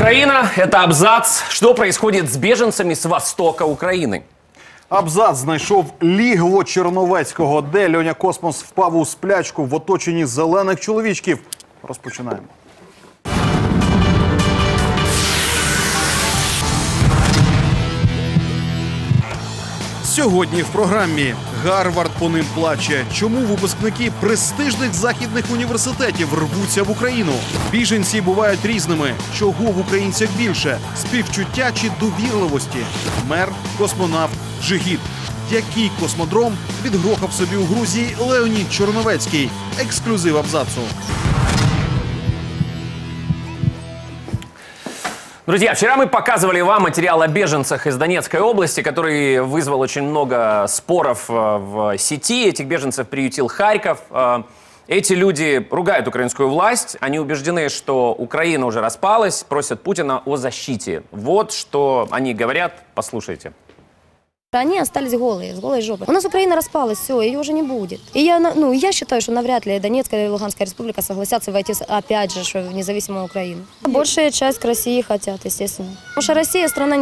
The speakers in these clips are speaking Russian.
Украина, это абзац. Что происходит с беженцами с востока Украины? Абзац знайшов лігво Черновецького, де Льоня Космос впав у сплячку в оточенні зелених чоловічків. Розпочинаємо. Сьогодні в програмі Гарвард по ним плаче. Чому випускники престижних західних університетів рвуться в Україну? Біженці бувають різними. Чого в українцях більше? Співчуття чи довірливості? Мер, космонавт, джигіт. Який космодром відгрохав собі у Грузії Леонід Черновецький? Ексклюзив абзацу. Друзья, вчера мы показывали вам материал о беженцах из Донецкой области, который вызвал очень много споров в сети. Этих беженцев приютил Харьков. Эти люди ругают украинскую власть. Они убеждены, что Украина уже распалась, просят Путина о защите. Вот что они говорят. Послушайте. Они остались голые, с голой жопой. У нас Украина распалась, все, ее уже не будет. И я считаю, что навряд ли Донецкая и Луганская республика согласятся войти опять же в независимую Украину. Большая часть России хотят, естественно. Потому что Россия страна,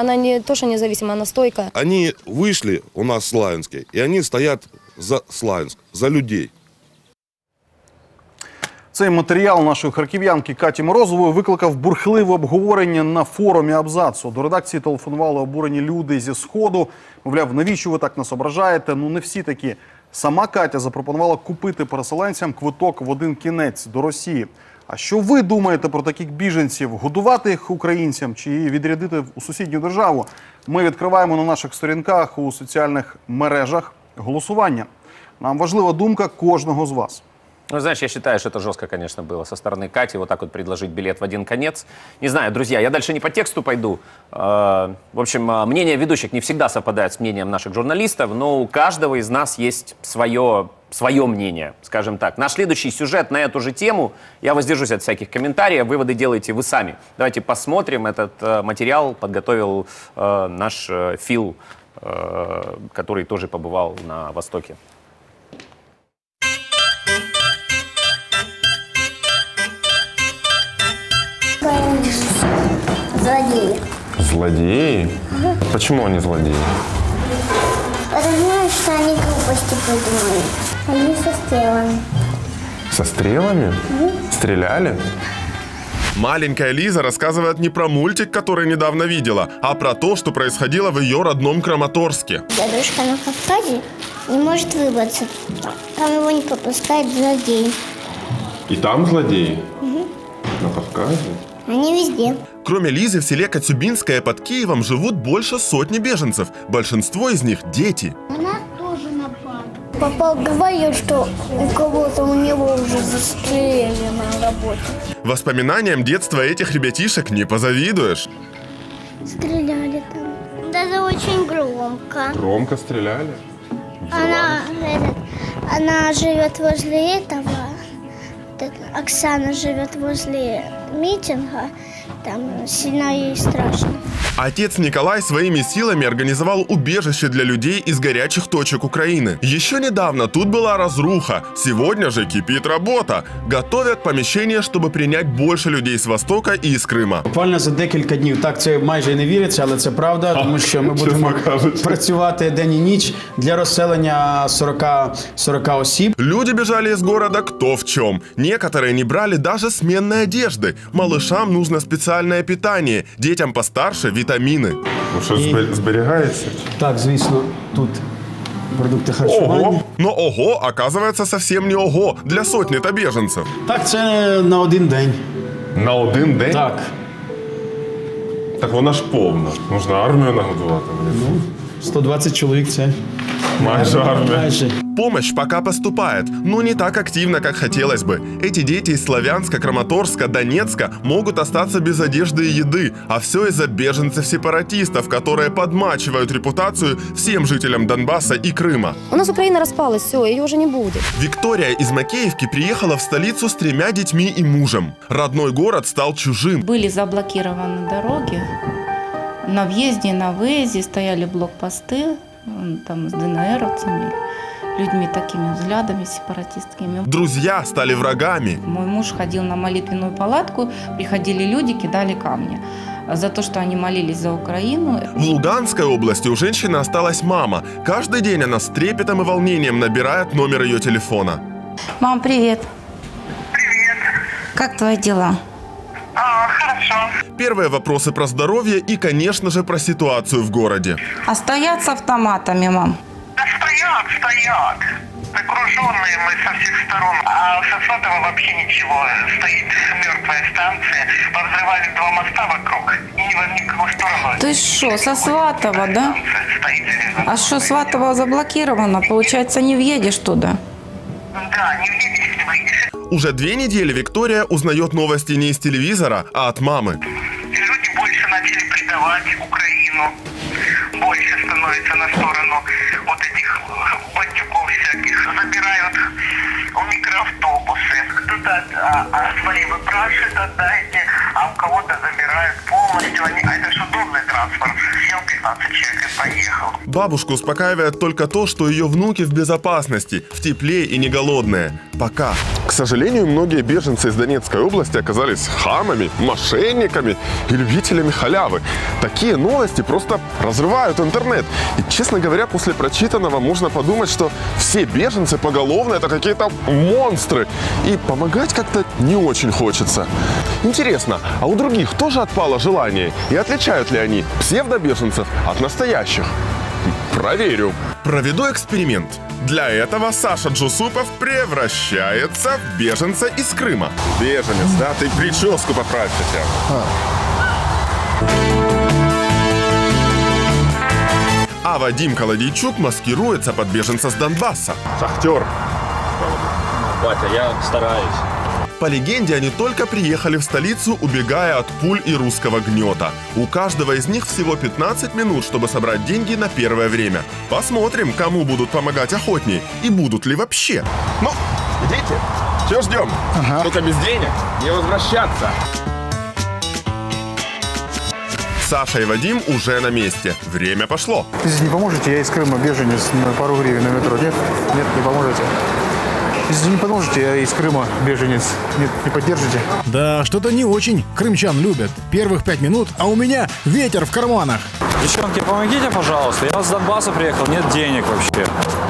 она не то, что независимая, она стойкая. Они вышли у нас в Славянске, и они стоят за Славянск, за людей. Цей матеріал нашої харків'янки Каті Морозової викликав бурхливе обговорення на форумі абзацу. До редакції телефонували обурені люди зі Сходу. Мовляв, навіщо ви так нас ображаєте? Ну не всі такі. Сама Катя запропонувала купити переселенцям квиток в один кінець до Росії. А що ви думаєте про таких біженців? Годувати їх українцям чи відрядити у сусідню державу? Ми відкриваємо на наших сторінках у соціальних мережах голосування. Нам важлива думка кожного з вас. Ну, знаешь, я считаю, что это жестко, конечно, было со стороны Кати, вот так вот предложить билет в один конец. Не знаю, друзья, я дальше не по тексту пойду. В общем, мнение ведущих не всегда совпадает с мнением наших журналистов, но у каждого из нас есть свое мнение, скажем так. Наш следующий сюжет на эту же тему, я воздержусь от всяких комментариев, выводы делаете вы сами. Давайте посмотрим, этот материал подготовил наш Фил, который тоже побывал на Востоке. Злодеи. Злодеи? Угу. Почему они злодеи? Потому что они глупости придумали. Они со стрелами. Со стрелами? Угу. Стреляли? Маленькая Лиза рассказывает не про мультик, который недавно видела, а про то, что происходило в ее родном Краматорске. Дедушка на Кавказе не может выбраться. Там его не пропускают злодеи. И там злодеи? Угу. На Кавказе? Они везде. Кроме Лизы, в селе Коцюбинское под Киевом живут больше сотни беженцев. Большинство из них – дети. Она тоже напала. Папа говорил, что у кого-то у него уже застрелили на работе. Воспоминаниям детства этих ребятишек не позавидуешь. Стреляли там. Даже очень громко. Громко стреляли? Она живет возле этого. Оксана живет возле митинга, там сильно ей страшно. Отец Николай своими силами организовал убежище для людей из горячих точек Украины. Еще недавно тут была разруха, сегодня же кипит работа. Готовят помещение, чтобы принять больше людей с Востока и из Крыма. Буквально за декілька днів, так це майже не віриться, але це правда, тому що ми будемо працювати день і ніч для розселення 40 осіб. Люди бежали из города кто в чем. Некоторые не брали даже сменной одежды. Малышам нужно специальное питание, детям постарше – витамины. Ну что, сберегается? Так, звісно, тут продукты харчування. Ого. Но ого, оказывается, совсем не ого для сотни-то беженцев. Так, це на один день. На один день? Так. Так вона ж повна. Можна армію нагодувати. Ну, 120 чоловік – це майже армія. Помощь пока поступает, но не так активно, как хотелось бы. Эти дети из Славянска, Краматорска, Донецка могут остаться без одежды и еды, а все из-за беженцев-сепаратистов, которые подмачивают репутацию всем жителям Донбасса и Крыма. У нас Украина распалась, все, ее уже не будет. Виктория из Макеевки приехала в столицу с 3 детьми и мужем. Родной город стал чужим. Были заблокированы дороги, на въезде и на выезде стояли блокпосты там, с ДНРовцами. людьми такими взглядами сепаратистскими. Друзья стали врагами. Мой муж ходил на молитвенную палатку, приходили люди, кидали камни за то, что они молились за Украину. В Луганской области у женщины осталась мама. Каждый день она с трепетом и волнением набирает номер ее телефона. Мам, привет. Привет. Как твои дела? Хорошо. Первые вопросы про здоровье и, конечно же, про ситуацию в городе. А стоят с автоматами, мам? Да стоят, стоят. Окруженные мы со всех сторон. А со сотого вообще ничего. Стоит мертвая станция. Повзрывали два моста вокруг. И ни в никакую сторону. Ты что, со Сватова, да? Стоит. А что, Сватова заблокировано? Получается, не въедешь туда? Да, не въедешь, не выйдешь. Уже 2 недели Виктория узнает новости не из телевизора, а от мамы. Люди больше начали предавать Украину. Больше становится на сторону вот этих бандюков всяких. Забирают у микроавтобусы. Кто-то свои выпрашивает, отдайте, а у кого-то забирают полностью. Это же удобный транспорт. Сел 15 человек и поехал. Бабушку успокаивает только то, что ее внуки в безопасности, в тепле и не голодные. Пока. К сожалению, многие беженцы из Донецкой области оказались хамами, мошенниками и любителями халявы. Такие новости просто разрывают интернет. И, честно говоря, после прочитанного можно подумать, что все беженцы поголовно – это какие-то монстры. И помогать как-то не очень хочется. Интересно, а у других тоже отпало желание? И отличают ли они псевдобеженцев от настоящих? Проверю. Проведу эксперимент. Для этого Саша Джусупов превращается в беженца из Крыма. Беженец, да? Ты прическу поправь хотя бы. А Вадим Колодийчук маскируется под беженца с Донбасса. Шахтер. Батя, я стараюсь. По легенде, они только приехали в столицу, убегая от пуль и русского гнета. У каждого из них всего 15 минут, чтобы собрать деньги на первое время. Посмотрим, кому будут помогать охотнее и будут ли вообще. Ну, идите. Все ждем. Ага. Только без денег не возвращаться. Саша и Вадим уже на месте. Время пошло. Если не поможете, я из Крыма беженец, пару гривен на метро. Нет? Нет, не поможете. Если не поможете, я из Крыма беженец. Нет, не поддержите? Да, что-то не очень крымчан любят. Первых 5 минут, а у меня ветер в карманах. Девчонки, помогите, пожалуйста. Я с Донбасса приехал, нет денег вообще.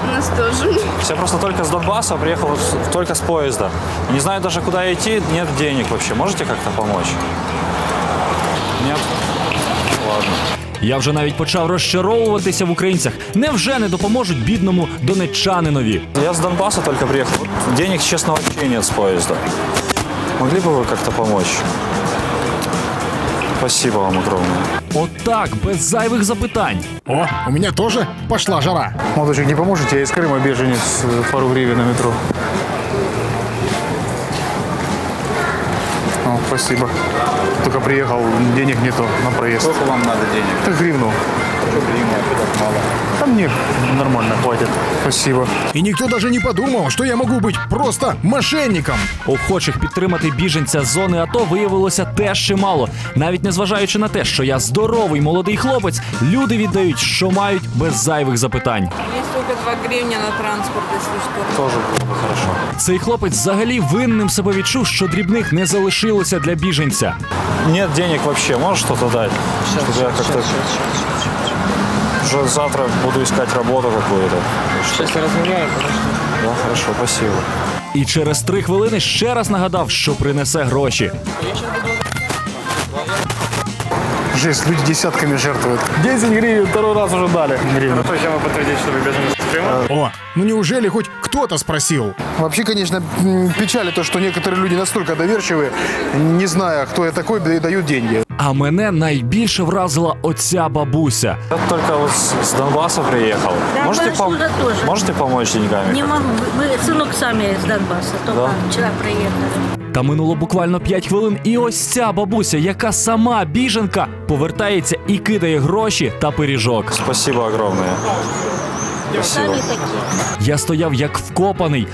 У нас тоже. Я просто только с Донбасса приехал, только с поезда. Не знаю даже, куда идти, нет денег вообще. Можете как-то помочь? Нет? Ладно. Я вже навіть почав розчаровуватися в українцях. Невже не допоможуть бідному донеччанинові? Я з Донбасу тільки приїхав. Денег, чесно, взагалі немає з поїзду. Могли б ви як-то допомогти? Спасибо вам огромное. Вот так, без зайвых запитань. О, у меня тоже пошла жара. Молодочек, не поможете? Я из Крыма беженец, пару гривен на метро. О, спасибо. Только приехал, денег нету на проезд. Сколько вам надо денег? Да гривну. Там мне нормально хватит. Спасибо. И никто даже не подумал, что я могу быть просто мошенником. Охочих підтримати біженця з зони АТО виявилося теж чимало. Навіть незважаючи на те, що я здоровий молодий хлопець, люди віддають, що мають, без зайвих запитань. Тільки 2 гривні на транспорт, якщо що. Тоже було б хорошо. Цей хлопець взагалі винним себе відчув, що дрібних не залишилося для біженця. Нет денег вообще, можешь что-то дать? Уже завтра буду искать работу какую-то. Сейчас разменяю, хорошо? Да, хорошо, спасибо. І через 3 хвилини ще раз нагадав, що принесе гроші. Жесть, люди десятками жертвуют. 10 гривен, второй раз уже дали. Гривен. Хотим подтвердить, что вы беженец из Крыма. О, ну неужели хоть кто-то спросил? Вообще, конечно, печаль то, что некоторые люди настолько доверчивые, не зная, кто я такой, дают деньги. А мене найбільше вразила оця бабуся. Я тільки з Донбасу приїхав. Можете допомогти деньгами? Не можу. Синок сам з Донбасу, тільки вчора приїхали. Та минуло буквально 5 хвилин, і ось ця бабуся, яка сама біженка, повертається і кидає гроші та пиріжок. Спасибо огромне. Спасибо. Я стояв як вкопаний.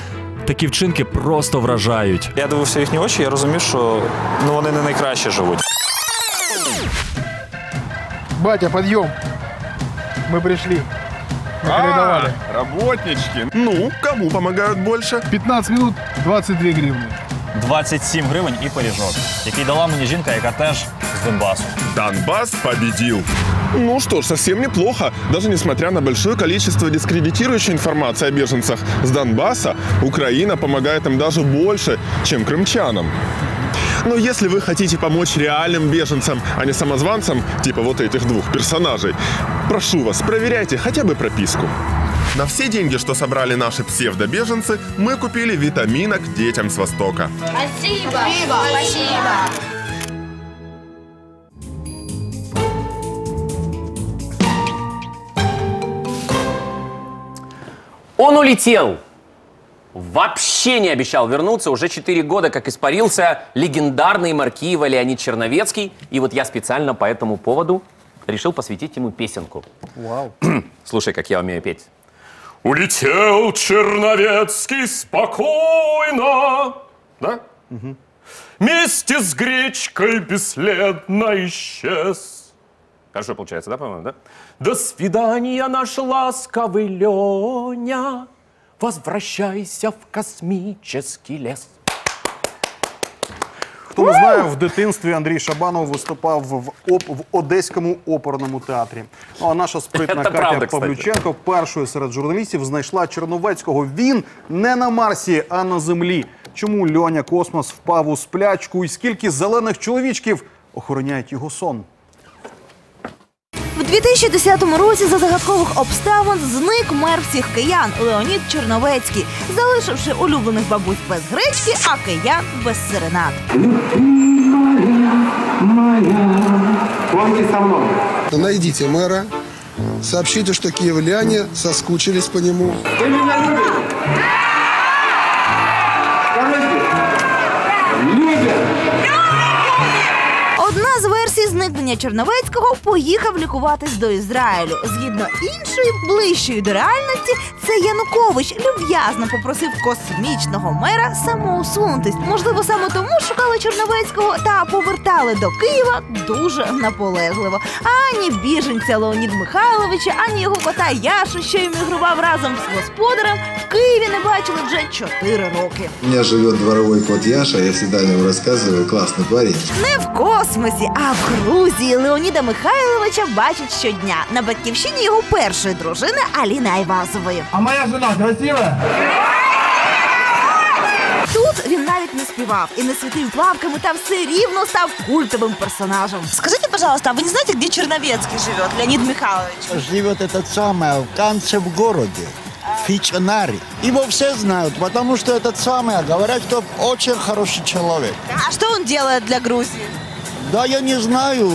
Такі вчинки просто вражають. Я дивився їхні очі, я розумів, що вони не найкраще живуть. Батя, подъем. Мы пришли. Наколедовали. Работнички. Ну, кому помогают больше? 15 минут 22 гривны. 27 гривень і пиріжок, який дала мені жінка, яка теж з Донбасу. Донбас победил. Ну что ж, совсем неплохо. Даже несмотря на большое количество дискредитирующей информации о беженцах с Донбасса, Украина помогает им даже больше, чем крымчанам. Но если вы хотите помочь реальным беженцам, а не самозванцам, типа вот этих двух персонажей, прошу вас, проверяйте хотя бы прописку. На все деньги, что собрали наши псевдобеженцы, мы купили витаминок детям с Востока. Спасибо! Спасибо! Спасибо. Он улетел, вообще не обещал вернуться, уже 4 года как испарился легендарный мэр Киева Леонід Черновецкий. И вот я специально по этому поводу решил посвятить ему песенку. Вау. Слушай, как я умею петь. Улетел Черновецкий спокойно, да? Угу. Вместе с гречкой бесследно исчез. Хорошо получается, да, по-моему, да? До свидания, наш ласковый Леня, возвращайся в космический лес. Хто не знає, в дитинстві Андрій Шабанов виступав в Одеському опорному театрі. Ну, а наша спритна Катя Павлюченко першою серед журналістів знайшла Черновецького. Він не на Марсі, а на Землі. Чому Льоня Космос впав у сплячку і скільки зелених чоловічків охороняють його сон? У 2010 році за загадкових обставин зник мер всіх киян Леонід Черновецький, залишивши улюблених бабусь без гречки, а киян без серенад. Найдіть мера, повідомте, що київляні соскучились по ньому. Ви мене любите? Одна з версій зникнення Черновецького поїхав лікуватись до Ізраїлю. Згідно іншої, ближчої до реальності, це Янукович люб'язно попросив космічного мера самоусунутись. Можливо, саме тому шукали Черновецького та повертали до Києва дуже наполегливо. Ані біженця Леоніда Михайловича, ані його кота Яшу, що емігрував разом з господарем, в Києві не бачили вже 4 роки. У мене живе дворовий кот Яша, я завжди о ньому розказую, класний парень. Не в космосі, а в Грузії Леоніда Михайловича бачать щодня. На батьківщині його першої дружини Алини Айвазової. А моя жена красива? Тут він навіть не співав і не світив плавками, та все рівно став культовим персонажем. Скажіть, будь ласка, ви не знаєте, де Черновецький живе, Леонід Михайлович? Живе той самий, в танці в місті. Фичанари. Его все знают, потому что этот самый, говорят, что очень хороший человек. А что он делает для Грузии? Да, я не знаю.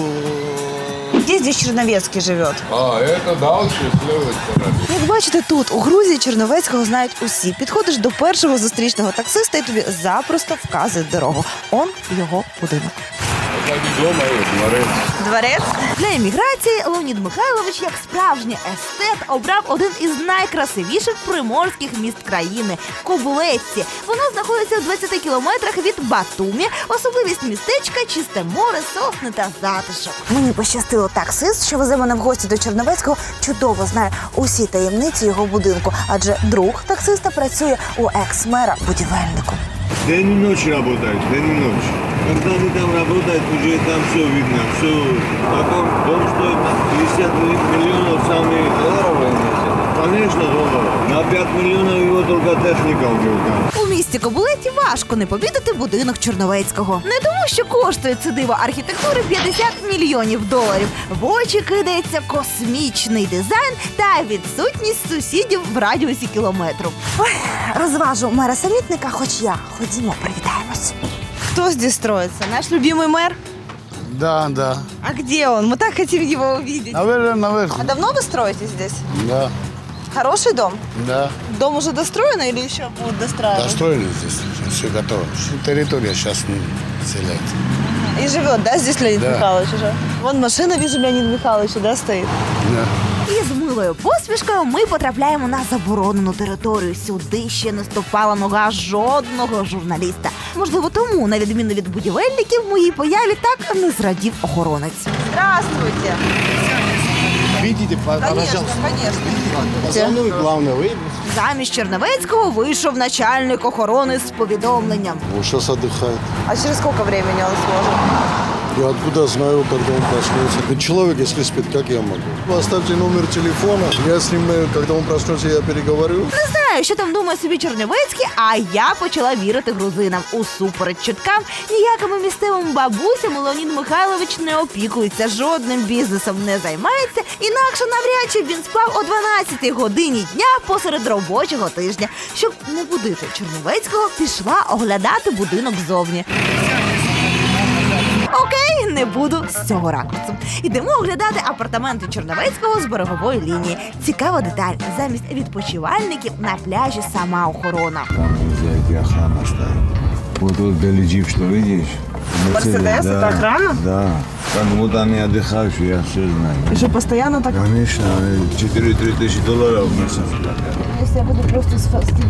Где здесь Черновецький живет? А, это да, он счастливый. Як бачите, тут, у Грузії, Черновецького знають усі. Підходиш до першого зустрічного таксиста і тобі запросто вказують дорогу. Он його будинок. Дворець? Для еміграції Леонід Михайлович, як справжній естет, обрав один із найкрасивіших приморських міст країни – Кобулеті. Воно знаходиться в 20 кілометрах від Батумі. Особливість містечка – чисте море, сосни та затишок. Мені пощастило, таксист, що везе мене в гості до Черновецького, чудово знає усі таємниці його будинку, адже друг таксиста працює у екс-мера будівельником. День і ніч працюють, день і ніч. Когда они там работают, уже там все видно. Все. Дом стоит 50 миллионов, самые долларовые. Конечно, долларов. На 5 миллионов его только техника убила. У місті Кобулеті важко не побачити будинок Черновецького. Не тому, що коштує це диво архітектури 50 мільйонів доларів. В очі кидається космічний дизайн та відсутність сусідів в радіусі кілометру. Ой, розважу мера-самітника, хоч я. Ходімо, привітаємось. Кто здесь строится? Наш любимый мэр? Да, да. А где он? Мы так хотим его увидеть. Наверное, наверху. А давно вы строитесь здесь? Да. Хороший дом? Да. Дом уже достроен или еще будут достраивать? Достроили здесь, все готово. Территория сейчас не селяет. И живет, да, здесь Леонид Михайлович уже? Вон машина, вижу, Леонида Михайловича, да, стоит? Да. І з милою посмішкою ми потрапляємо на заборонену територію. Сюди ще не ступала нога жодного журналіста. Можливо, тому, на відміну від будівельників, моїй появі так не зрадів охоронець. Здравствуйте! Видите, пожалуйста. Основное, главное, вы. Замість Черновецького вийшов начальник охорони з повідомленням. Он сейчас отдыхает. А через сколько времени он сможет? Я откуда знаю, когда он проснется. Ведь человек, если спит, как я могу? Оставьте номер телефона, я с ним, когда он проснется, я переговорю. Не знаю, що там думає собі Черновецький, а я почала вірити грузинам. Усупереч чуткам, ніякими місцевими бабусями Леонід Михайлович не опікується, жодним бізнесом не займається. Інакше навряд чи він спав о 12-й годині дня посеред робочого тижня. Щоб не будити Черновецького, пішла оглядати будинок ззовні. Окей, не буду з цього ракурсу. Ідемо оглядати апартаменти Черновецького з берегової лінії. Цікава деталь. Замість відпочивальників на пляжі сама охорона. Вот тут долетишь, что видишь? Мерседес, это охрана? Да. Как будто они отдыхающие, я все знаю. И что, постоянно так? Конечно, 4-3 тысячи долларов в месяц. Если я буду просто с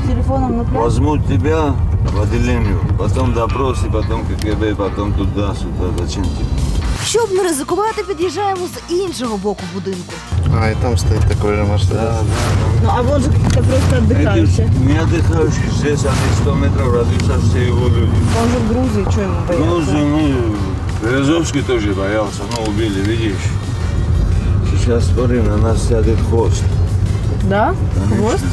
телефоном на пляж? Возьмут тебя в отделение, потом допросы, потом КГБ, потом туда-сюда. Зачем тебе? Щоб не ризикувати, під'їжджаємо з іншого боку будинку. А, і там стоїть такий же Мерседес. Ну, а вон же просто відпочиваючі. Не відпочиваючі, здесь вони 100 метрів розбіжаться всі його люди. Там же в Грузії, чого йому бояться? Грузії, ну, Березовський теж боявся, ну, убили, видиш. Зараз, смотри, на нас сядет хвост. Да? Хвост?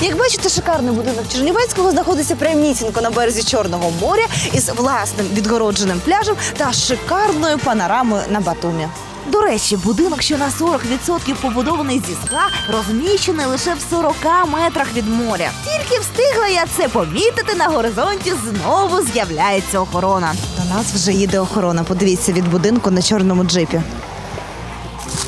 Як бачите, шикарний будинок Черновецького знаходиться прямісінько на березі Чорного моря із власним відгородженим пляжем та шикарною панорамою на Батумі. До речі, будинок, що на 40% побудований зі скла, розміщений лише в 40 метрах від моря. Тільки встигла я це помітити, на горизонті знову з'являється охорона. До нас вже їде охорона, подивіться, від будинку на чорному джипі.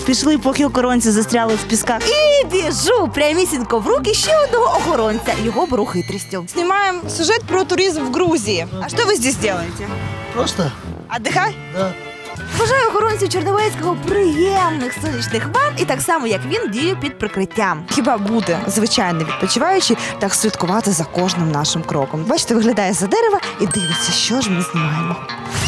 Пішли, поки охоронці застряли в пісках. І біжу прямісінько в руки ще одного охоронця. Його беру хитрістю. Знімаємо сюжет про туризм в Грузії. А що ви тут робите? Просто. Відпочивати? Так. Бажаю охоронців Черновецького приємних сонячних ванн і так само, як він, дію під прикриттям. Хіба буде звичайно відпочиваючий так слідкувати за кожним нашим кроком? Бачите, виглядає за дерева і дивиться, що ж ми знімаємо.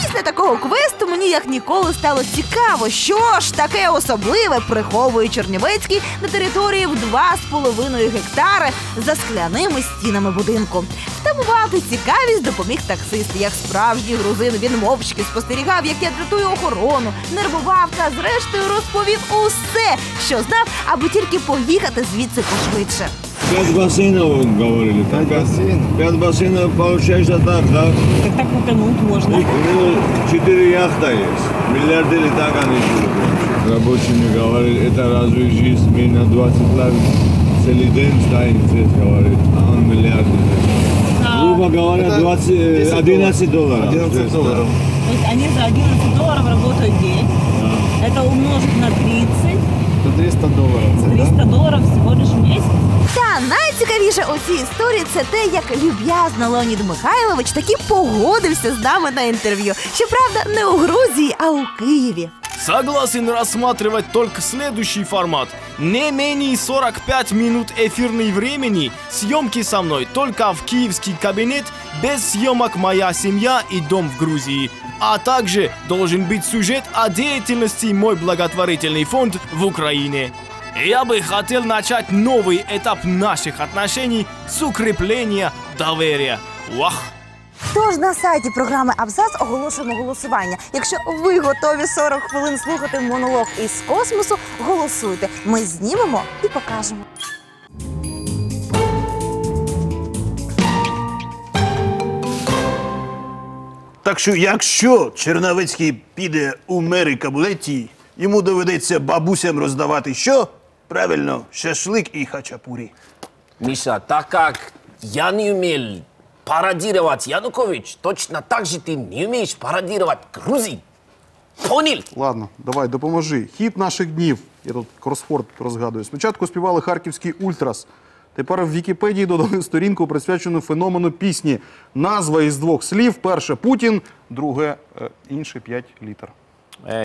Після такого квесту мені як ніколи стало цікаво, що ж таке особливе приховує Черновецький на території в 2,5 гектари за скляними стінами будинку. Втамувати цікавість допоміг таксист. Як справжній грузин, він мовчки спостерігав, як я дратую охорону, нервував та зрештою розповів усе, що знав, аби тільки поїхати звідси пошвидше. 5 бассейнов, вот, говорили. 5 бассейнов, получается так, да? Так так утонуть можно. И, ну, 4 яхта есть. Миллиардеры так они живут. Рабочие мне говорили, это разве жизнь, мы на 20 лет целый день стоим здесь, говорит. А он миллиардер. Грубо говоря, 11 долларов. 11 долларов. То есть они за 11 долларов работают день. Да. Это умножить на 30. 300 долларов. 300 долларов всего лишь в месяц. Та найцікавіше у цій історії – це те, як люб'язно Леонід Михайлович таки погодився з нами на інтерв'ю. Щоправда, не у Грузії, а у Києві. Согласен рассматривать только следующий формат. Не менее 45 минут эфирного времени, съемки со мной только в киевский кабинет, без съемок «Моя семья» и «Дом в Грузии». А также должен быть сюжет о деятельности «Мой благотворительный фонд» в Украине. Я бы хотел начать новый этап наших отношений с укрепления доверия. Уах! Тож на сайті програми «Абзац» оголошуємо голосування. Якщо ви готові 40 хвилин слухати монолог із космосу, голосуйте. Ми знімемо і покажемо. Так що, якщо Черновецький піде у мери Кабулеті, йому доведеться бабусям роздавати що? Правильно, шашлик і хачапурі. Міша, так як я не вмів пародировать Янукович, точно так же ты не умеешь пародировать Грузию. Понял? Ладно, давай, допоможи. Хіт наших днів. Я тут кросфорд розгадую. Спочатку співали харківський «Ультрас». Тепер в Вікіпедії додали сторінку, присвячену феномену пісні. Назва із 2 слів. Перше – Путін, друге – інші 5 літер.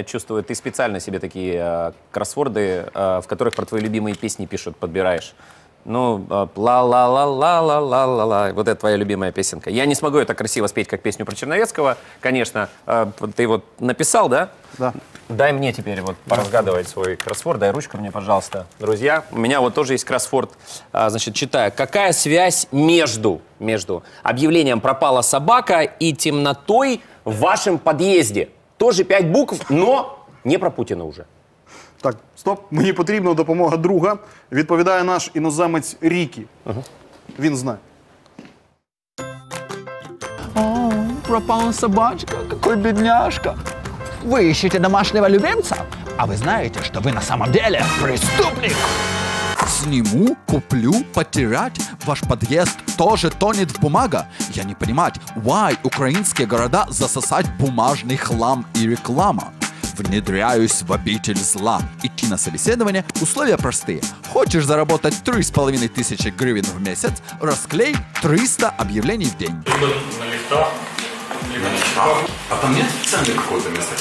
Чувствую, ты специально себе такие кроссворды, в которых про твои любимые песни пишут, подбираешь. Ну, ла-ла-ла-ла-ла-ла-ла-ла. Вот это твоя любимая песенка. Я не смогу это красиво спеть, как песню про Черновецкого. Конечно, ты вот написал, да? Да. Дай мне теперь вот поразгадывать свой кроссворд. Дай ручку мне, пожалуйста, друзья. У меня вот тоже есть кроссворд. Значит, читаю. Какая связь между объявлением «Пропала собака» и темнотой в вашем подъезде? Тоже 5 букв, но не про Путина уже. Так, стоп, мені потрібна допомога друга. Відповідає наш іноземець Рікі. Він знає. О, пропала собачка, какой бедняжка. Вы ищете домашнего любимца? А вы знаете, что вы на самом деле преступник? Сниму, куплю, потерять. Ваш подъезд тоже тонет в бумага. Я не понимаю, why украинские города засосать бумажный хлам и реклама. Внедряюсь в обитель зла. Идти на собеседование, условия простые. Хочешь заработать 3500 гривен в месяц, расклей 300 объявлений в день. А там нет центра какого-то места?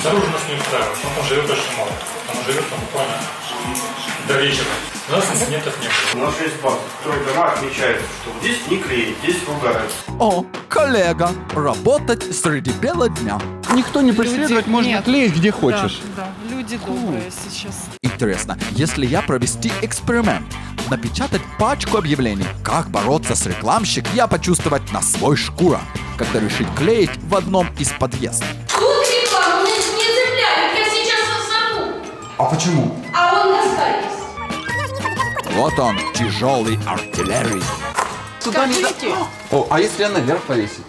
Снаружи нас не устраивает, он живет очень мало. Он живет буквально до вечера. У нас инцидентов не было. У нас есть банк, который дома отмечает, что здесь не клеит, здесь ругают. О, коллега, работать среди бела дня. Никто не преследует, можно клеить где хочешь. Да, да. Люди добрые сейчас. Интересно, если я провести эксперимент, напечатать пачку объявлений, как бороться с рекламщиком, я почувствовать на свой шкура, когда решить клеить в одном из подъездов. Тут рекламу не цепляют, я сейчас вас назову. А почему? А он настаивается. Вот он, тяжелый артиллерий. Туда не идти. О, а если я наверх повесить?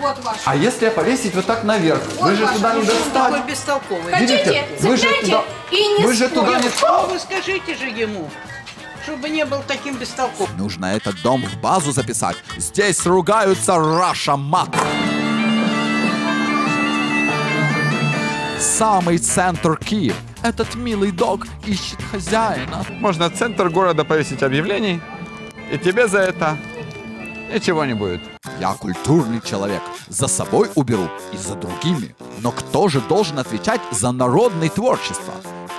Вот ваш. А если я повесить вот так наверх? Вот вы же туда не достанете. Хотите, цепляйте и не Вы скажите же ему, чтобы не был таким бестолковым. Нужно этот дом в базу записать. Здесь ругаются Раша Мат. Самый центр Киев. Этот милый дог ищет хозяина. Можно в центр города повесить объявлений, и тебе за это ничего не будет. Я культурный человек, за собой уберу и за другими. Но кто же должен отвечать за народное творчество?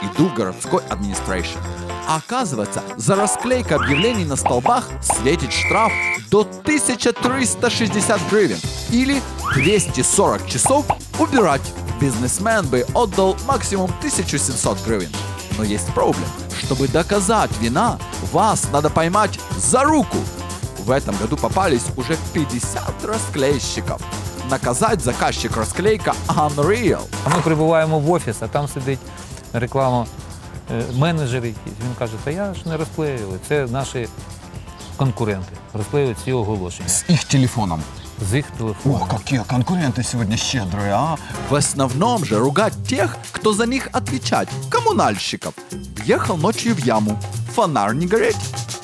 Иду в городской администрации. А оказывается, за расклейку объявлений на столбах светит штраф до 1360 гривен или 240 часов убирать. Бизнесмен бы отдал максимум 1700 гривен. Но есть проблем. Чтобы доказать вина, вас надо поймать за руку. В этом году попались уже 50 расклейщиков. Наказать заказчик расклейка Unreal. Ми прибуваємо в офіс, а там сидить реклама менеджер якийсь. Він каже, та я ж не розклеював. Це наші конкуренти. Розклеюють ці оголошення. З їх телефоном. З їх телефоном. О, які конкуренти сьогодні щедрі, а? В основном же ругать тех, кто за них отвечает. Коммунальщиков. Въехал ночью в яму. Фонарь не горит.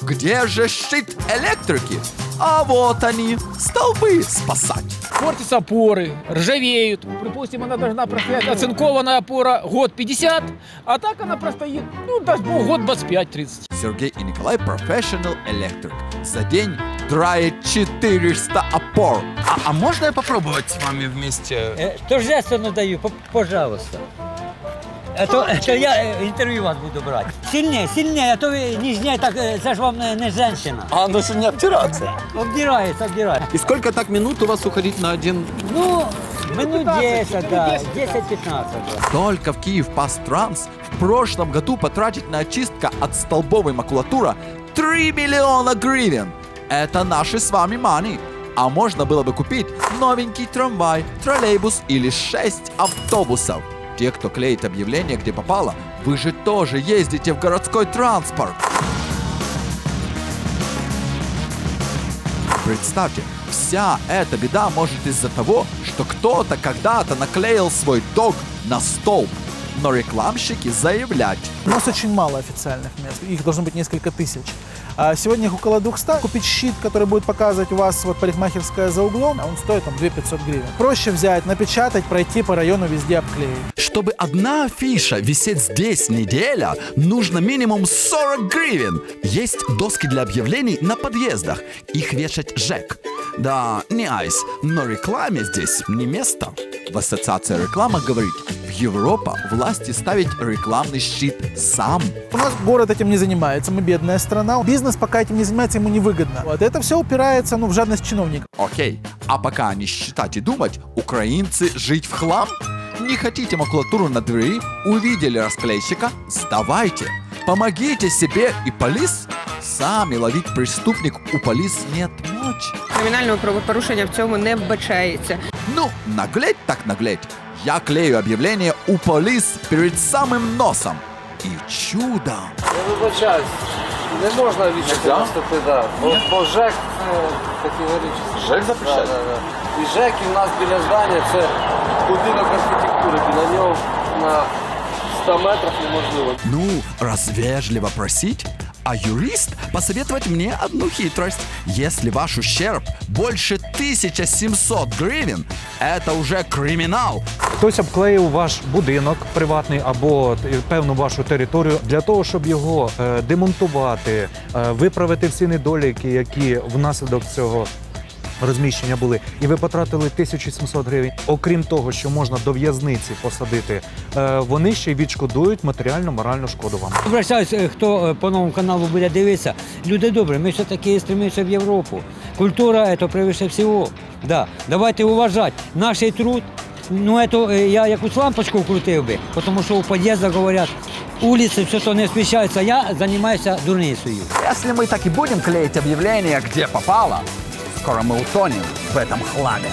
Где же щит электрики? А вот они, столбы спасать. Портятся опоры, ржавеют. Допустим, она должна простоять, оцинкованная опора, год 50, а так она простоит, ну, дай бог, год 25-30. Сергей и Николай – профессионал электрик. За день драет 400 опор. А можно я попробовать с вами вместе? Торжественно даю, пожалуйста. То я интервью вас буду брать. Сильнее, сильнее, а то вы нежнее, так, это же вам не женщина. А она же не обтирается. Обдирается, обдирается. И сколько так минут у вас уходить на один? Ну, минут 10, да, 10-15. Только в Киев Пастранс в прошлом году потратить на очистку от столбовой макулатуры 3 миллиона гривен. Это наши с вами мани. А можно было бы купить новенький трамвай, троллейбус или 6 автобусов. Те, кто клеит объявление, где попало, вы же тоже ездите в городской транспорт. Представьте, вся эта беда может из-за того, что кто-то когда-то наклеил свой дог на столб. Но рекламщики заявляют. У нас очень мало официальных мест, их должно быть несколько тысяч. А сегодня их около 200. Купить щит, который будет показывать у вас вот парикмахерская за углом, а он стоит там 2500 гривен. Проще взять, напечатать, пройти по району, везде обклеить. Чтобы одна афиша висеть здесь неделя, нужно минимум 40 гривен. Есть доски для объявлений на подъездах. Их вешать ЖЭК. Да, не айс, но рекламе здесь не место. В ассоциации реклама говорит, в Европа, власти ставить рекламный щит сам. У нас город этим не занимается, мы бедная страна. Бизнес пока этим не занимается, ему невыгодно. Вот это все упирается, в жадность чиновников. Окей, а пока они считать и думать, украинцы жить в хлам? Не хотите макулатуру на двери? Увидели расклейщика? Сдавайте. Помогите себе и полис. Сами ловить преступник у полис нет мочи. Криминального правопорушения в цьому не вбачається. Ну, наглеть так наглеть. Я клею объявление у полис перед самым носом. И чудом. Я вибачаюсь, не можно відступити, да. Бо ЖЕК категорично. ЖЕК запрещає? Да. І ЖЕК у нас біля здання, це будинок архітектури, біля нього на 100 метров неможливо. Ну, развежливо просить? А юрист посоветовать мне одну хитрость. Если ваш ущерб больше 1700 гривен, это уже криминал. Хтось обклеїв ваш будинок приватний або певну вашу територію для того, щоб його демонтувати, виправити всі недоліки, які внаслідок цього розміщення були, і ви потратили 1700 гривень. Окрім того, що можна до в'язниці посадити, вони ще й відшкодують матеріально-моральну шкоду вам. Обращаюся, хто по новому каналу буде дивитися. Люди добрі, ми все-таки стремимося в Європу. Культура – це превише всього. Да. Давайте уважати наш труд. Ну, это я якусь лампочку вкрутив би, тому що у під'їздах говорять, улицы, все, что не освещается, я занимаюся дурницею. Если мы так и будем клеить объявления, где попало, скоро мы утонем в этом хламе.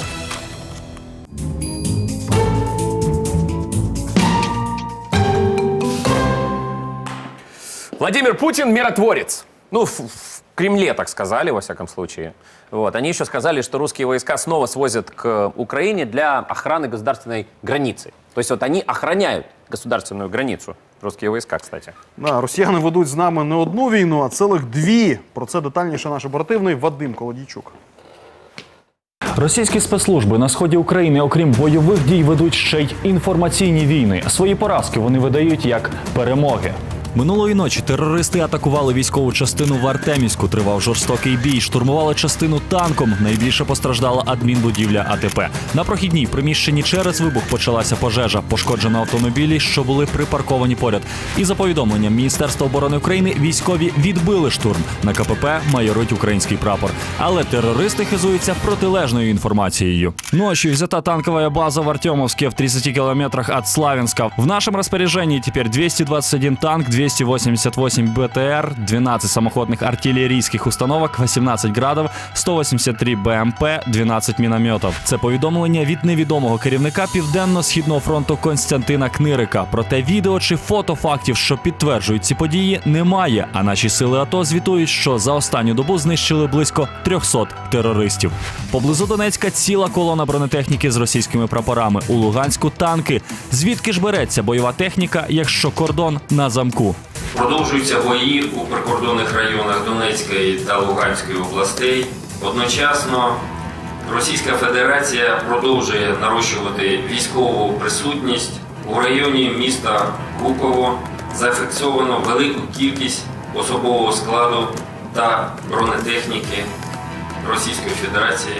Владимир Путин – миротворец. Ну, в Кремле так сказали, во всяком случае. Вот. Они еще сказали, что русские войска снова свозят к Украине для охраны государственной границы. То есть вот они охраняют государственную границу. Русські війська, кстати. Да, росіяни ведуть з нами не одну війну, а цілих дві. Про це детальніше наш оперативний Вадим Колодійчук. Російські спецслужби на сході України, окрім бойових дій, ведуть ще й інформаційні війни. Свої поразки вони видають як перемоги. Минулої ночі терористи атакували військову частину в Артемівську. Тривав жорстокий бій. Штурмували частину танком. Найбільше постраждала адмінбудівля АТП. На прохідній в приміщенні через вибух почалася пожежа. Пошкоджено автомобілі, що були припарковані поряд. І за повідомленням Міністерства оборони України, військові відбили штурм. На КПП майорить український прапор. Але терористи хизуються протилежною інформацією. Ночью взята танковая база в Артемовске в 30 километрах от Славянска. В нашем распоряжении теперь 221 танк, 288 БТР, 12 самоходных артиллерийских установок, 18 градів, 183 БМП, 12 мінометів. Це повідомлення від невідомого керівника Південно-Східного фронту Константина Книрика. Проте відео чи фото фактів, що підтверджують ці події, немає. А наші сили АТО звітують, що за останню добу знищили близько 300 терористів. Поблизу Донецька ціла колона бронетехніки з російськими прапорами. У Луганську танки. Звідки ж береться бойова техніка, якщо кордон на замку? Продовжуються бої у прикордонних районах Донецької та Луганської областей. Одночасно Російська Федерація продовжує нарощувати військову присутність. У районі міста Гуково зафіксовано велику кількість особового складу та бронетехніки Російської Федерації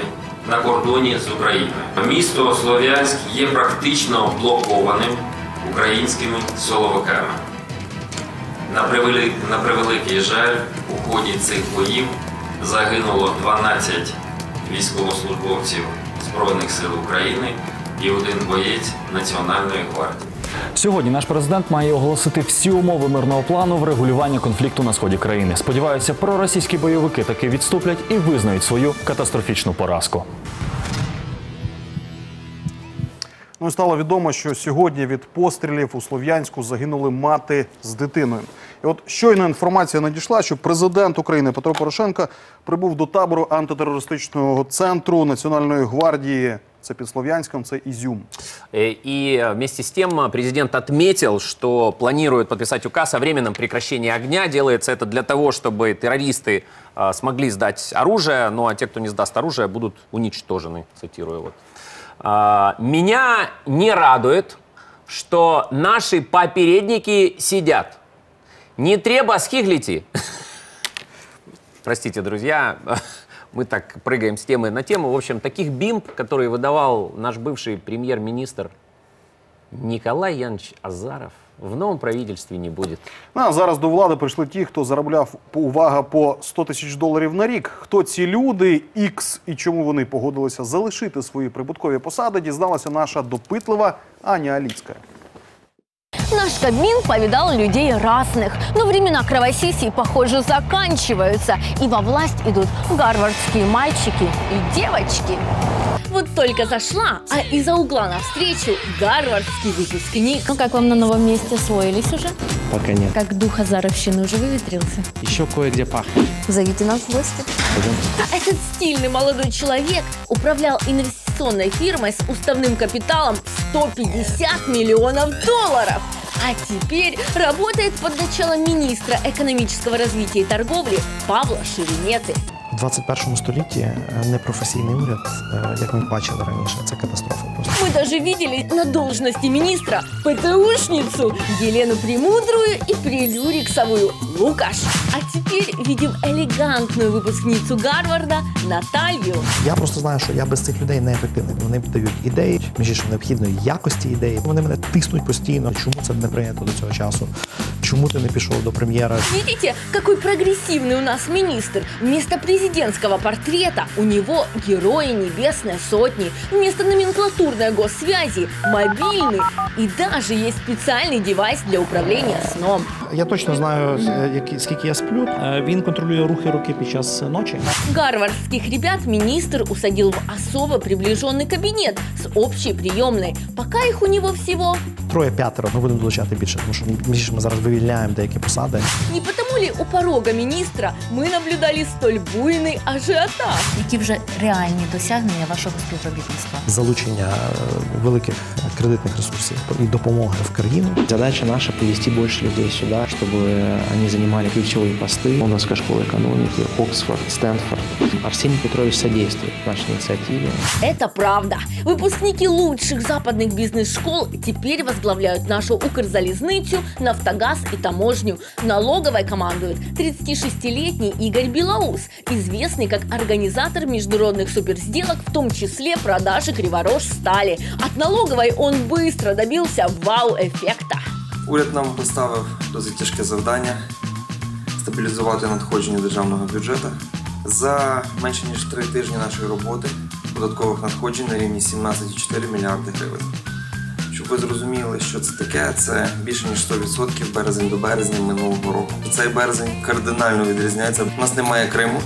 на кордоні з Україною. Місто Слов'янськ є практично блокованим українськими силовиками. На превеликий жаль, у ході цих боїв загинуло 12 військовослужбовців Збройних сил України і один боєць Національної гвардії. Сьогодні наш президент має оголосити всі умови мирного плану врегулювання конфлікту на сході країни. Сподіваюся, проросійські бойовики таки відступлять і визнають свою катастрофічну поразку. Ну і стало відомо, що сьогодні від пострілів у Слов'янську загинули мати з дитиною. І от щойно інформація надійшла, що президент України Петро Порошенко прибув до табору антитерористичного центру Національної гвардії. Це під Слов'янськом, це Изюм. И вместе с тем президент отметил, что планирует подписать указ о временном прекращении огня. Делается это для того, чтобы террористы смогли сдать оружие, ну а те, кто не сдаст оружие, будут уничтожены, цитирую вот. Меня не радует, что наши попередники сидят. Не треба схиглити. Простите, друзья, мы так прыгаем с темы на тему. В общем, таких бимб, которые выдавал наш бывший премьер-министр, Николай Янович Азаров в новом правительстве не будет. А зараз до влади прийшли ті, хто заробляв, увага, по 100 тисяч доларів на рік. Хто ці люди, X і чому вони погодилися залишити свої прибуткові посади, дізналася наша допитлива Аня Аліцька. Наш Кабмин повидал людей разных, но времена кровосисей, похоже, заканчиваются, и во власть идут гарвардские мальчики и девочки. Вот только зашла, а из-за угла навстречу гарвардский выпускник. Ну как вам на новом месте, освоились уже? Пока нет. Как дух азаровщины уже выветрился? Еще кое-где пахнет. Зовите нас в гости. Пойдем. А этот стильный молодой человек управлял инвестиционной фирмой с уставным капиталом $150 миллионов. А теперь работает под началом министра экономического развития и торговли Павла Шереметы. В 21 столетии непрофессийный уряд, как мы бачили раньше, это катастрофа просто. Мы даже видели на должности министра ПТУшницу Елену Премудрую и прелюрексовую Лукаш. А теперь видим элегантную выпускницу Гарварда Наталью. Я просто знаю, что я без этих людей неэффективный. Они дают идеи, между прочим, необходимой качества идеи. Они меня тиснут постоянно. Почему это не принято до этого часу? Почему ты не пошел до премьера? Видите, какой прогрессивный у нас министр. Вместо президентского портрета у него герои Небесной Сотни, вместо номенклатурной госсвязи мобильный, и даже есть специальный девайс для управления сном. Я точно знаю, сколько я сплю. Он контролирует рухи руки під час ночи. Гарвардских ребят министр усадил в особо приближенный кабинет с общей приемной. Пока их у него всего... Трое-пятеро. Мы будем долучать больше, потому что мы сейчас вывільняем деякі посады. Не потому ли у порога министра мы наблюдали столь буйный ажіотаж? Які вже реальні досягнення вашого співробітництва? Залучення великих кредитних ресурсів і допомоги в країну. Задача наша – привести більше людей сюди, щоб вони займали ключові пости. У нас школа економіки, Оксфорд, Стенфорд. Арсений Петрович содействует нашей инициативе. Это правда. Выпускники лучших западных бизнес-школ теперь возглавляют нашу Укрзалезницу, Нафтогаз и таможню. Налоговой командует 36-летний Игорь Белоус, известный как организатор международных суперсделок, в том числе продажи Криворож-Стали. От налоговой он быстро добился вау-эффекта. Уряд нам поставив досить тяжке завдання – стабілізувати надходження державного бюджету. За менше ніж 3 тижні нашої роботи податкових надходжень на рівні 17,4 мільярди гривень. Щоб ви зрозуміли, що це таке, це більше ніж 100% березень до березня минулого року. Цей березень кардинально відрізняється. У нас немає Криму,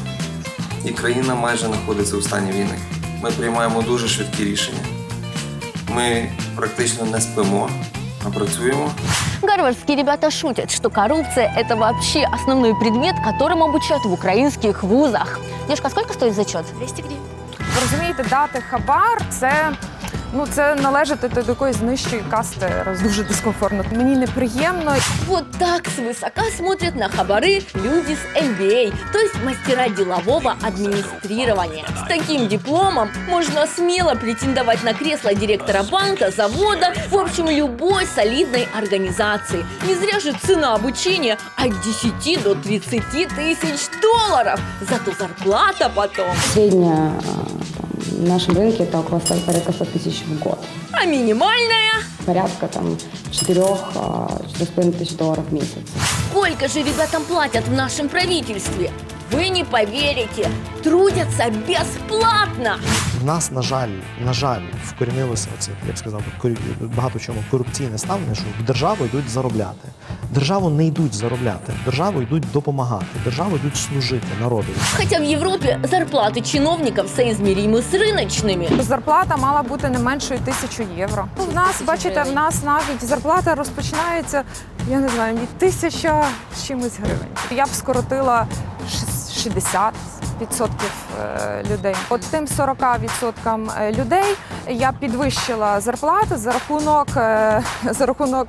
і країна майже знаходиться у стані війни. Ми приймаємо дуже швидкі рішення. Ми практично не спимо, а працюємо. Гарвардские ребята шутят, что коррупция – это вообще основной предмет, которым обучают в украинских вузах. Девушка, сколько стоит зачет? 200 гривен. Ви розумієте, дати хабар – це, ну, це належати до якоїсь нижчої касти. Дуже дискомфортно. Мені неприємно. Вот так свысока смотрят на хабары люди с MBA, то есть мастера делового администрирования. С таким дипломом можно смело претендовать на кресло директора банка, завода, в общем, любой солидной организации. Не зря же цена обучения от 10 до 30 тысяч долларов. Зато зарплата потом. Средняя на нашем рынке это около порядка 100 тысяч в год. А минимальная? Порядка там 4-4,5 тысяч долларов в месяц. Сколько же ребятам платят в нашем правительстве? Вы не поверите, трудятся бесплатно. У нас, на жаль, вкорінилося це, як сказав, багато чому корупційне ставлення, що в державу йдуть заробляти. Державу не йдуть заробляти, державу йдуть допомагати, державу йдуть служити народу. Хоча в Європі зарплати чиновників соізміримо з риночними. Зарплата мала бути не меншою 1000 євро. У нас, бачите, в нас навіть зарплата розпочинається, я не знаю, від 1000 з чимось гривень. Я б скоротила 60% людей. От тим 40% людей я підвищила зарплату за рахунок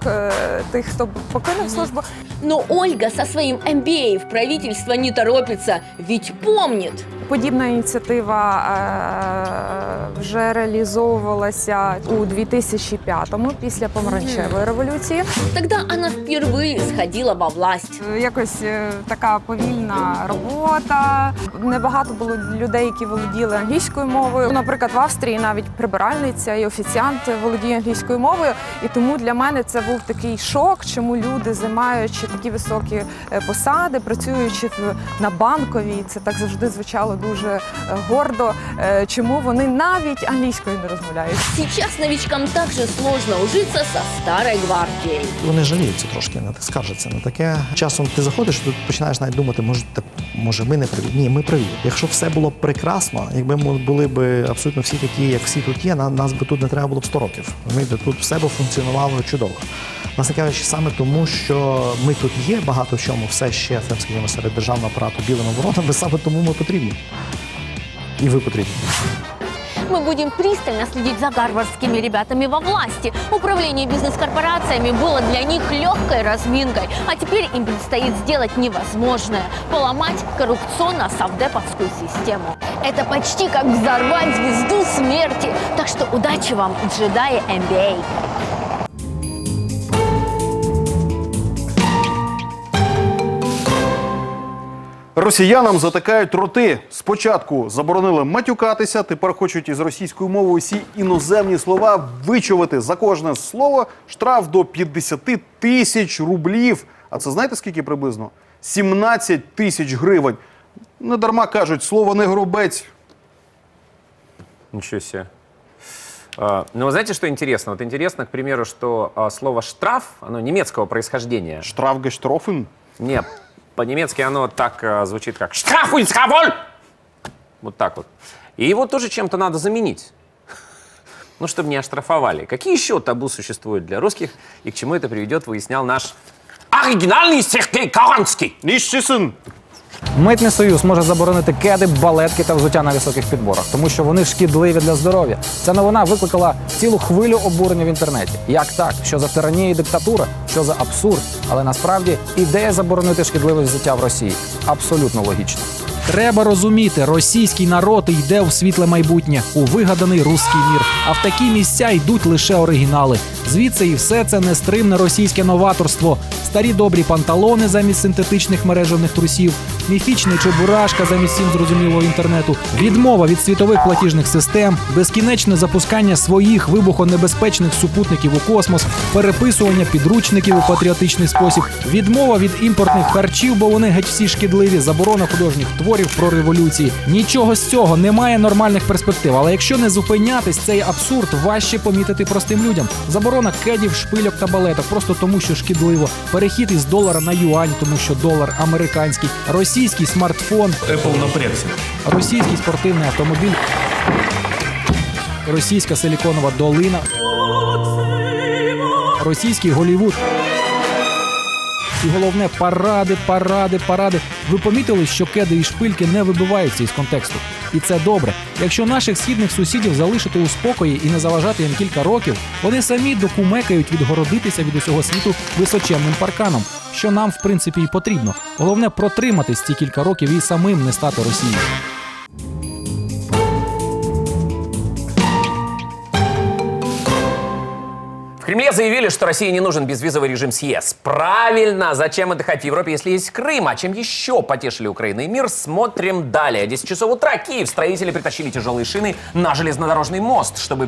тих, хто покинув службу. Но Ольга со своим MBA в правительство не торопится, ведь помнит. Подібна ініціатива вже реалізовувалася у 2005-му, після помаранчевої революції. Тогда вона вперше сходила во власть. Якось така повільна робота. Небагато було людей, які володіли англійською мовою. Наприклад, в Австрії навіть прибиральниця і офіціант володіє англійською мовою. І тому для мене це був такий шок, чому люди, займаючи такі високі посади, працюючи на банковій, це так завжди звучало дуже гордо, чому вони навіть англійською не розмовляють. Сейчас новичкам також складно ужитися зі старою гвардією. Вони жаліються трошки, скаржаться на таке. Часом ти заходиш, тут починаєш навіть думати, може ми не праві. Ні, ми праві. Якщо все було б прекрасно, якби ми були б абсолютно всі такі, як всі тут є, нас би тут не треба було б 100 років. Тут все б функціонувало чудово. Власне кажучи, саме тому, що ми тут є, багато в чому все ще, скажімо, серед державного апарату білими воротами, саме тому ми потрібні. І ви потрібні. Мы будем пристально следить за гарвардскими ребятами во власти. Управление бизнес-корпорациями было для них легкой разминкой. А теперь им предстоит сделать невозможное – поломать коррупционно-совдеповскую систему. Это почти как взорвать звезду смерти. Так что удачи вам, джедаи MBA! Росіянам затикають роти. Спочатку заборонили матюкатися, тепер хочуть із російською мовою усі іноземні слова вичувати. За кожне слово штраф до 50 тисяч рублів. А це знаєте скільки приблизно? 17 тисяч гривень. Не дарма кажуть, слово не горобець. Нічого себе. Но знаете, что интересно? Вот интересно, к примеру, что слово «штраф», оно немецкого происхождения. Штраф гештрофен? Нет. По-немецки оно так звучит, как «Штраф uns gewollt!» Вот так вот. И его тоже чем-то надо заменить. Ну, чтобы не оштрафовали. Какие еще табу существуют для русских и к чему это приведет, выяснял наш оригинальный Сергей Каранский. Нищисин. Митний союз може заборонити кеди, балетки та взуття на високих підборах, тому що вони шкідливі для здоров'я. Ця новина викликала цілу хвилю обурення в інтернеті. Як так? Що за тиранія і диктатура? Що за абсурд? Але насправді ідея заборонити шкідливе взуття в Росії абсолютно логічна. Треба розуміти, російський народ йде в світле майбутнє, у вигаданий руський мір. А в такі місця йдуть лише оригінали. Звідси і все це нестримне російське новаторство. Старі добрі панталони замість синтетичних мережевних трусів, міфічний чебурашка замість всім зрозумілого інтернету, відмова від світових платіжних систем, безкінечне запускання своїх вибухонебезпечних супутників у космос, переписування підручників у патріотичний спосіб, відмова від імпортних харчів, бо вони геть всі шкідливі, заборона художніх творів про революції. Нічого з цього, немає нормальних перспектив. Але якщо не зупинятись, цей абсурд важче помітити простим людям. Заборона кедів, шпильок та балеток просто тому, що шкідливо. Перехід із долара на юань, тому що долар американський. Російський смартфон. Apple напрягся. Російський спортивний автомобіль. Російська силіконова долина. Російський Голлівуд. І головне – паради, паради, паради. Ви помітили, що кеди і шпильки не вибиваються із контексту? І це добре. Якщо наших східних сусідів залишити у спокої і не заважати їм кілька років, вони самі докумекають відгородитися від усього світу височенним парканом, що нам, в принципі, і потрібно. Головне – протриматись ці кілька років і самим не стати Росією. В Кремле заявили, что России не нужен безвизовый режим с ЕС. Правильно! Зачем отдыхать в Европе, если есть Крым? А чем еще потешили Украину и мир, смотрим далее. 10 часов утра. Киев. Строители притащили тяжелые шины на железнодорожный мост, чтобы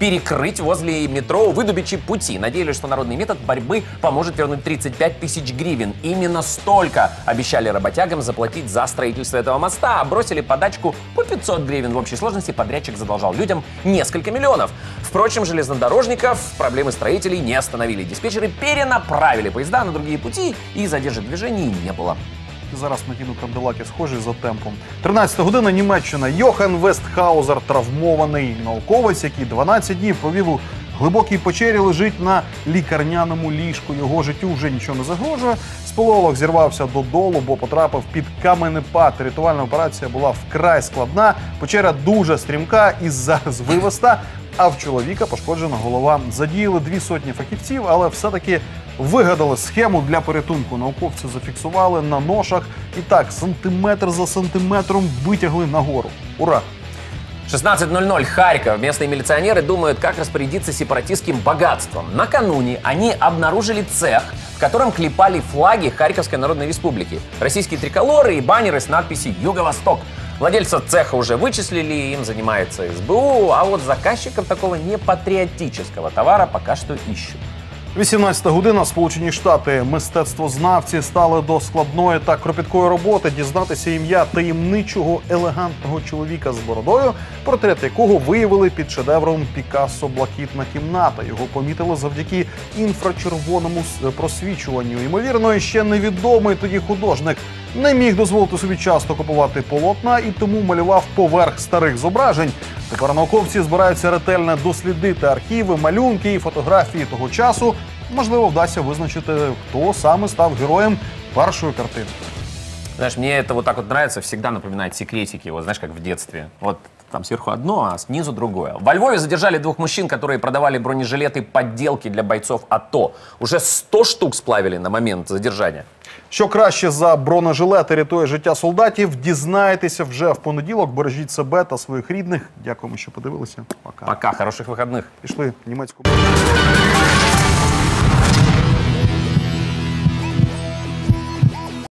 перекрыть возле метро выдубичи пути. Надеялись, что народный метод борьбы поможет вернуть 35 тысяч гривен. Именно столько обещали работягам заплатить за строительство этого моста. А бросили подачку по 500 гривен. В общей сложности подрядчик задолжал людям несколько миллионов. Впрочем, железнодорожников проблемы с строителей не остановили. Диспетчеры перенаправили поезда на другие пути, и задержек движений не было. Зараз накинуть кандилаки, схожі за темпом. 13-та година, Німеччина. Йохан Вестхаузер, травмований науковець, який 12 днів провів у глибокій печері, лежить на лікарняному ліжку. Його життю вже нічого не загрожує. Спелеолог зірвався додолу, бо потрапив під каменепад. Рятувальна операція була вкрай складна. Печера дуже стрімка і зараз вивиста. А в чоловіка пошкоджена голова. Задіяли 200 фахівців, але все-таки вигадали схему для порятунку. Науковці зафіксували на ношах і так сантиметр за сантиметром витягли нагору. Ура! 16:00. Харьков. Местные милиционеры думают, как распорядиться сепаратистским богатством. Накануне они обнаружили цех, в котором клепали флаги Харьковской Народной Республики. Российские триколоры и баннеры с надписью «Юго-Восток». Владельца цеха уже вычислили, им занимается СБУ, а вот заказчиков такого непатриотического товара пока что ищут. 18 година. Сполучені Штати. Мистецтвознавці стали до складної та кропіткої роботи дізнатися ім'я таємничого елегантного чоловіка з бородою, портрет якого виявили під шедевром Пікассо «Блакитна кімната». Його помітили завдяки інфрачервоному просвічуванню. Ймовірно, ще невідомий тоді художник не міг дозволити собі часто купувати полотна і тому малював поверх старих зображень. Тепер науковці збираються ретельно дослідити архіви, малюнки і фотографії того часу. Можливо, вдасться визначити, хто саме став героєм першої картини. Знаешь, мне это вот так вот нравится, всегда напоминает секретики, вот знаешь, как в детстве. Вот там сверху одно, а снизу другое. Во Львове задержали двух мужчин, которые продавали бронежилеты-подделки для бойцов АТО. Уже 100 штук сплавили на момент задержания. Що краще за бронежилети рятує життя солдатів, дізнаєтеся вже в понеділок. Бережіть себе та своїх рідних. Дякуємо, що подивилися. Пока. Пока, хороших вихідних. Пішли в німецьку.